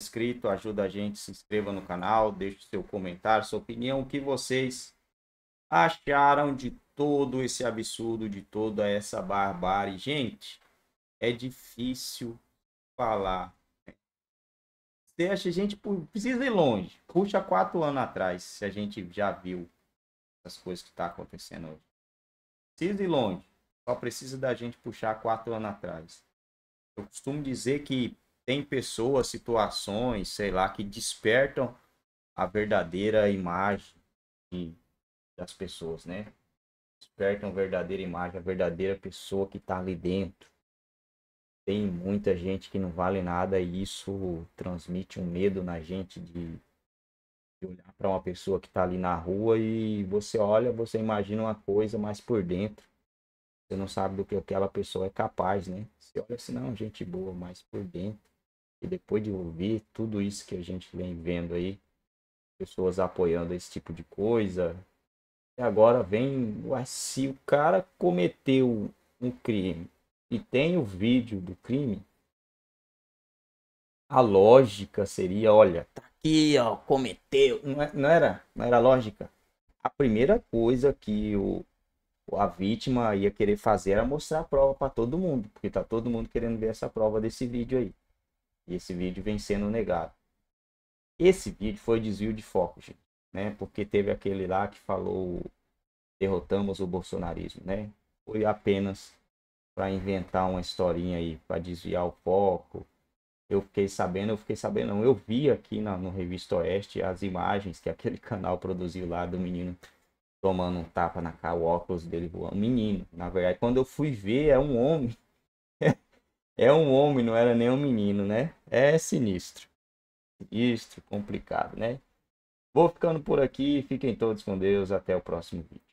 inscrito, ajuda a gente, se inscreva no canal, deixe seu comentário, sua opinião, o que vocês acharam de todo esse absurdo, de toda essa barbárie. Gente, é difícil falar. A gente precisa ir longe, puxa 4 anos atrás, se a gente já viu as coisas que estão acontecendo hoje. Precisa ir longe, só precisa da gente puxar 4 anos atrás. Eu costumo dizer que tem pessoas, situações, sei lá, que despertam a verdadeira imagem das pessoas, né? Despertam a verdadeira imagem, a verdadeira pessoa que está ali dentro. Tem muita gente que não vale nada e isso transmite um medo na gente de olhar para uma pessoa que está ali na rua e você olha, você imagina uma coisa, mas por dentro você não sabe do que aquela pessoa é capaz, né? Você olha assim, não, gente boa, mas por dentro. E depois de ouvir tudo isso que a gente vem vendo aí, pessoas apoiando esse tipo de coisa, e agora vem, ué, se o cara cometeu um crime, e tem o vídeo do crime, a lógica seria, olha, tá aqui, ó, cometeu. Não era lógica. A primeira coisa que a vítima ia querer fazer era mostrar a prova para todo mundo, porque tá todo mundo querendo ver essa prova desse vídeo aí. E esse vídeo vem sendo negado. Esse vídeo foi desvio de foco, gente, né? Porque teve aquele lá que falou derrotamos o bolsonarismo, né? Foi apenas para inventar uma historinha aí, para desviar o foco. Eu fiquei sabendo, não, eu vi aqui no Revista Oeste as imagens que aquele canal produziu lá do menino tomando um tapa na cara, o óculos dele voando. Menino, na verdade, quando eu fui ver, é um homem. É um homem, não era nem um menino, né? É sinistro. Sinistro, complicado, né? Vou ficando por aqui, fiquem todos com Deus, até o próximo vídeo.